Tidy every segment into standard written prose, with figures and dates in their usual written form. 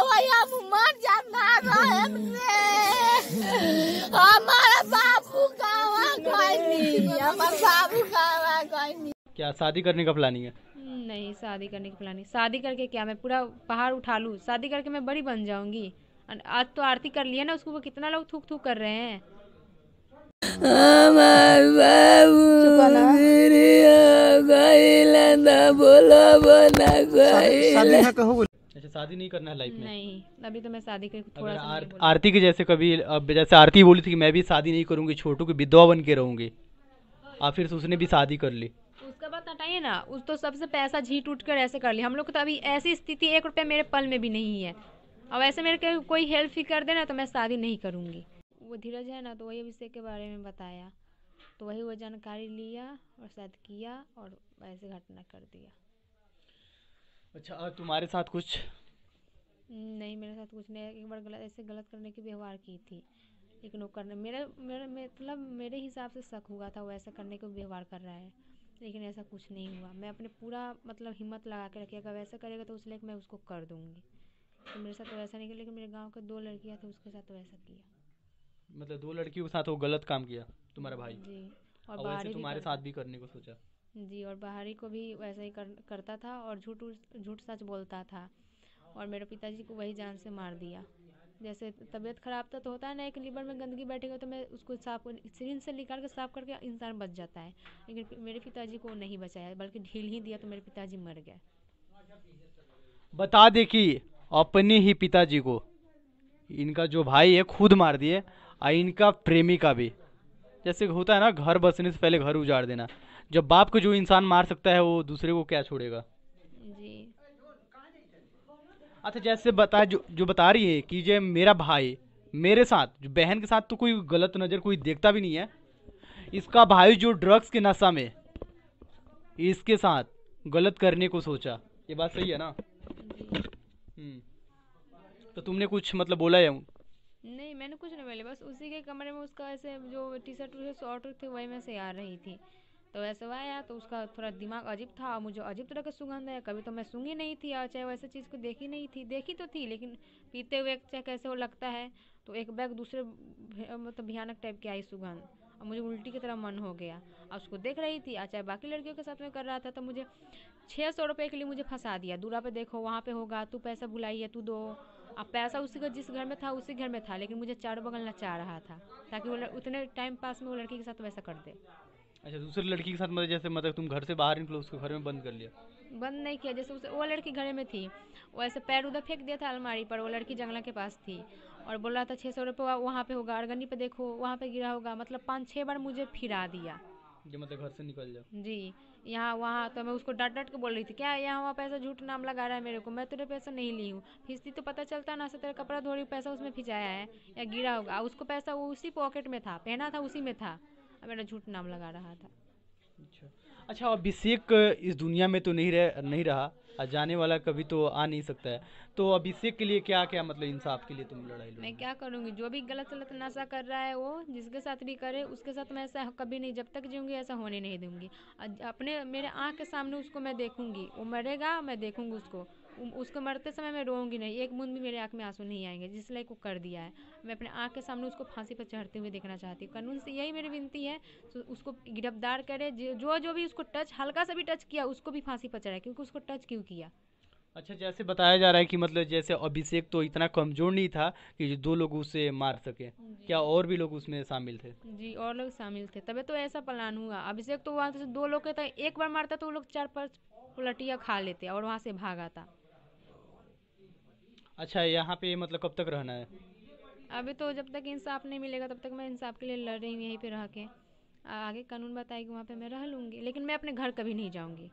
हम मर जाना हमारा बाबू गावा। क्या शादी करने का प्लानिंग है? नहीं, शादी करने का प्लानिंग, शादी करके क्या मैं पूरा पहाड़ उठा लूँ, शादी करके मैं बड़ी बन जाऊंगी। आज तो आरती कर लिया ना, उसको कितना लोग थूक थूक कर रहे हैं। अच्छा, शादी नहीं करना है लाइफ में? नहीं, अभी तो मैं शादी के थोड़ा सा आरती के जैसे कभी, अब जैसे आरती बोली थी कि मैं भी शादी नहीं करूंगी, छोटू की विधवा बन के रहूंगी, और फिर उसने भी शादी कर ली। उसका बात हटाइए ना, उस तो सबसे पैसा झीट उठ कर ऐसे कर लिया। हम लोग को तो अभी ऐसी स्थिति, 1 रुपया मेरे पल में भी नहीं है। अब ऐसे मेरे कोई हेल्प ही कर देना तो मैं शादी नहीं करूँगी। वो धीरज है ना, तो वही अभिषेक के बारे में बताया, तो वही वो जानकारी लिया और साथ किया और ऐसे घटना कर दिया। अच्छा, और तुम्हारे साथ कुछ नहीं? मेरे साथ कुछ नहीं, एक बार गलत करने की व्यवहार की थी, लेकिन वो करने मेरे मतलब मेरे हिसाब से शक हुआ था वो ऐसा करने को व्यवहार कर रहा है, लेकिन ऐसा कुछ नहीं हुआ। मैं अपने पूरा मतलब हिम्मत लगा के रखी, अगर वैसा करेगा तो उसके लिए मैं उसको कर दूँगी। तो मेरे साथ वैसा नहीं किया, लेकिन मेरे गाँव के 2 लड़कियाँ थी, उसके साथ वैसा किया। मतलब 2 लड़कियों के साथ वो गलत काम किया तुम्हारा भाई जी, और बाहरी तुम्हारे साथ भी करने को सोचा जी, और बाहरी को भी वैसा ही करता था और झूठ सच बोलता था, और मेरे पिताजी को वही जान से मार दिया। जैसे तबीयत खराब था तो होता है ना, एक लीवर में गंदगी बैठेगा तो मैं उसको साफ सिरिंज से निकाल के साफ करके इंसान बच जाता है, लेकिन मेरे पिताजी को नहीं बचाया, बल्कि ढील ही दिया, तो मेरे पिताजी मर गए। बता दे कि अपने ही पिताजी को इनका जो भाई है खुद मार दिए, और इनका प्रेमिका भी। जैसे होता है ना, घर बसने से पहले घर उजाड़ देना। जब बाप को जो इंसान मार सकता है वो दूसरे को क्या छोड़ेगा जी। अच्छा, जैसे जो बता रही है कि जो मेरा भाई मेरे साथ, जो बहन के साथ तो कोई गलत नज़र कोई देखता भी नहीं है, इसका भाई जो ड्रग्स के नशा में इसके साथ गलत करने को सोचा, ये बात सही है ना? तो तुमने कुछ मतलब बोला है? नहीं, मैंने कुछ नहीं बोला, बस उसी के कमरे में उसका ऐसे जो टी शर्ट शॉर्ट थे वही मैं से आ रही थी, तो ऐसे वह आया, तो उसका थोड़ा दिमाग अजीब था, मुझे अजीब तरह का सुगंध है, कभी तो मैं सूंघी नहीं थी, और चाहे वैसे चीज़ को देखी नहीं थी, देखी तो थी लेकिन पीते हुए चाहे कैसे वो लगता है, तो एक बैग दूसरे मतलब भयानक टाइप की आई सुगंध, और मुझे उल्टी की तरह मन हो गया, और उसको देख रही थी, और चाहे बाकी लड़कियों के साथ में कर रहा था, तो मुझे 600 रुपये के लिए मुझे फंसा दिया। दूरा पे देखो, वहाँ पे होगा, तू पैसा बुलाइए, तू दो। अब पैसा उसी का जिस घर में था उसी घर में था, लेकिन मुझे चारों बगल नचा रहा था, ताकि वो उतने टाइम पास में वो लड़की के साथ वैसा कर दे। अच्छा, दूसरी लड़की के साथ मतलब जैसे मतलब तुम घर से बाहर निकलो, उसको घर में बंद कर लिया? बंद नहीं किया, जैसे वो लड़की घर में थी, वो ऐसे पैर उधर फेंक दिया था अलमारी पर, वो लड़की जंगला के पास थी, और बोल रहा था 600 रुपये वहाँ पे होगा, अरगनी पे देखो वहाँ पे गिरा होगा, मतलब 5-6 बार मुझे फिरा दिया जी, मतलब घर से निकल जाओ जी, यहाँ वहाँ। तो मैं उसको डांट डांट के बोल रही थी, क्या यहाँ वहाँ पैसा झूठ नाम लगा रहा है मेरे को, मैं तेरे पैसा नहीं ली हूँ, फिसती तो पता चलता ना, से तेरा कपड़ा धो रही, पैसा उसमें फिंचाया है या गिरा होगा, उसको पैसा वो उसी पॉकेट में था, पहना था उसी में था, मेरा झूठ नाम लगा रहा था। अच्छा, अभिषेक इस दुनिया में तो नहीं रहा, जाने वाला कभी तो आ नहीं सकता है, तो अभिषेक के लिए क्या क्या मतलब इंसाफ के लिए तुम लड़ाई? मैं क्या करूँगी, जो भी गलत नशा कर रहा है वो जिसके साथ भी करे उसके साथ मैं ऐसा कभी नहीं, जब तक जीऊँगी ऐसा होने नहीं दूंगी। अपने मेरे आँख के सामने उसको मैं देखूँगी, वो मरेगा मैं देखूँगी उसको मरते समय मैं रोऊँगी नहीं, एक बूंद भी मेरे आँख में आंसू नहीं आएंगे, जिस लायक वो कर दिया है। मैं अपने आँख के सामने उसको फांसी पर चढ़ते हुए देखना चाहती हूँ। कानून से यही मेरी विनती है, उसको गिरफ्तार करे, जो जो भी उसको टच, हल्का सा भी टच किया उसको भी फांसी पर चढ़ाए, क्योंकि उसको टच क्यों किया। अच्छा, जैसे बताया जा रहा है कि मतलब जैसे अभिषेक तो इतना कमजोर नहीं था कि 2 लोग उसे मार सके, क्या और भी लोग उसमें शामिल थे? जी, और लोग शामिल थे, तभी तो ऐसा प्लान हुआ। अभिषेक तो वहाँ से 2 लोग के था, एक बार मारता तो वो लोग 4-5 पलटिया खा लेते और वहाँ से भागा था। अच्छा, यहाँ पे मतलब कब तक रहना है? अभी तो जब तक इंसाफ नहीं मिलेगा तब तक मैं इंसाफ के लिए लड़ रही हूँ, यहीं पे रह के आगे कानून बताएगी वहाँ पे मैं रह लूँगी, लेकिन मैं अपने घर कभी नहीं जाऊँगी,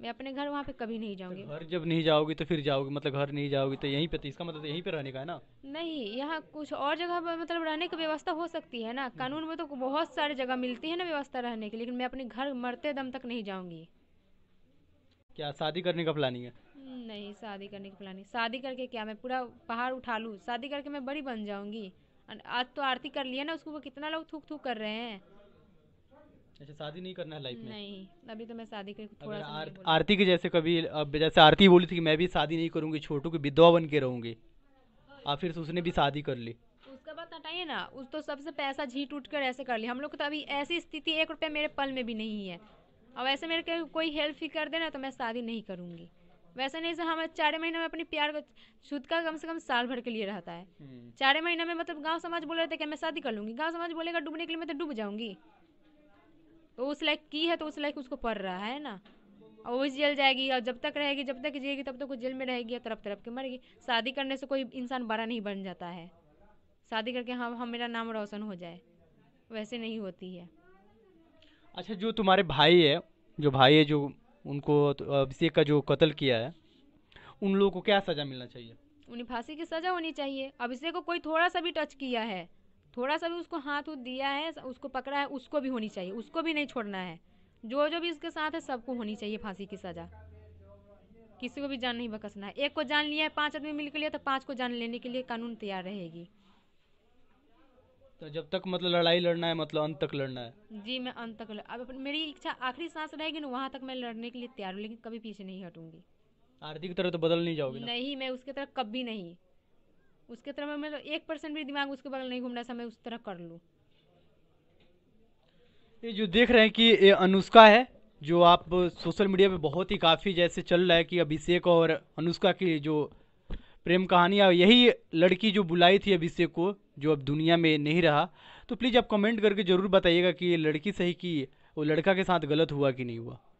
मैं अपने घर वहाँ पे कभी नहीं जाऊँगी। घर जब नहीं जाओगी तो फिर जाओगी, मतलब घर नहीं जाओगी तो यहीं पे, तो इसका मतलब यहीं पे रहने का है ना? नहीं, यहाँ कुछ और जगह पर मतलब रहने की व्यवस्था हो सकती है ना, कानून में तो बहुत सारी जगह मिलती है ना व्यवस्था रहने की, लेकिन मैं अपने घर मरते दम तक नहीं जाऊँगी। क्या शादी करने का प्लानिंग है? नहीं, शादी करने की प्लानिंग, शादी करके क्या मैं पूरा पहाड़ उठा लूँ, शादी करके मैं बड़ी बन जाऊंगी। आज तो आरती कर लिया ना, उसको कितना लोग थूक थूक कर रहे हैं। अच्छा, शादी नहीं करना है लाइफ में? नहीं, अभी तो मैं शादी के थोड़ा सा नहीं बोला। आरती के जैसे कभी, अब जैसे आरती बोली थी कि मैं भी शादी नहीं करूंगी, छोटू की विधवा बन के रहूंगी, और फिर उसने भी शादी कर ली। उसका बात हटाइए ना, उस तो सबसे पैसा झीट उठ कर ऐसे कर लिया। हम लोग को तो अभी ऐसी स्थिति, 1 रुपया मेरे पल में भी नहीं है। अब ऐसे मेरे कोई हेल्प ही कर देना तो मैं शादी नहीं करूँगी। वैसे नहीं से हमें 4 महीने में अपने प्यार को छूत का कम से कम साल भर के लिए रहता है। 4 महीने में मतलब गांव समाज बोल रहे थे कि मैं शादी कर लूँगी, गांव समाज बोलेगा डूबने के लिए मैं तो डूब जाऊँगी। तो उस लायक की है तो उस लायक उसको पढ़ रहा है ना, और वो जेल जाएगी, और जब तक रहेगी, जब तक जिएगी तब तक वो जेल में रहेगी, तरफ तरफ के मरेगी। शादी करने से कोई इंसान बड़ा नहीं बन जाता है। शादी करके हम मेरा नाम रोशन हो जाए, वैसे नहीं होती है। अच्छा, जो तुम्हारे भाई है जो उनको अभिषेक का जो कत्ल किया है, उन लोगों को क्या सज़ा मिलना चाहिए? उन्हें फांसी की सज़ा होनी चाहिए। अभिषेक को कोई थोड़ा सा भी टच किया है, थोड़ा सा भी उसको हाथ दिया है, उसको पकड़ा है, उसको भी होनी चाहिए, उसको भी नहीं छोड़ना है। जो जो भी इसके साथ है सबको होनी चाहिए फांसी की सज़ा। किसी को भी जान नहीं बख्शना है। एक को जान लिया है, 5 आदमी मिलकर लिया, तो 5 को जान लेने के लिए कानून तैयार रहेगी। तो जब तक मतलब लड़ाई लड़ना है, मतलब अंत तक लड़ना है। जी, मैं अंत तक अब मेरी इच्छा आखिरी सांस रहेगी ना, वहाँ तक मैं लड़ने के लिए तैयार हूँ, लेकिन कभी पीछे नहीं हटूंगी। आरती की तरह तो बदल नहीं जाओगी ना? नहीं, मैं उसके तरह कभी नहीं, उसके तरह मैं 1% भी दिमाग उसके बगल नहीं घूमना, मैं उस तरह कर लूँ। ये जो देख रहे हैं कि ये अनुष्का है, जो आप सोशल मीडिया पे बहुत ही काफ़ी जैसे चल रहा है कि अभिषेक और अनुष्का की जो प्रेम कहानी, यही लड़की जो बुलाई थी अभिषेक को, जो अब दुनिया में नहीं रहा, तो प्लीज़ आप कमेंट करके ज़रूर बताइएगा कि ये लड़की सही की, वो लड़का के साथ गलत हुआ कि नहीं हुआ।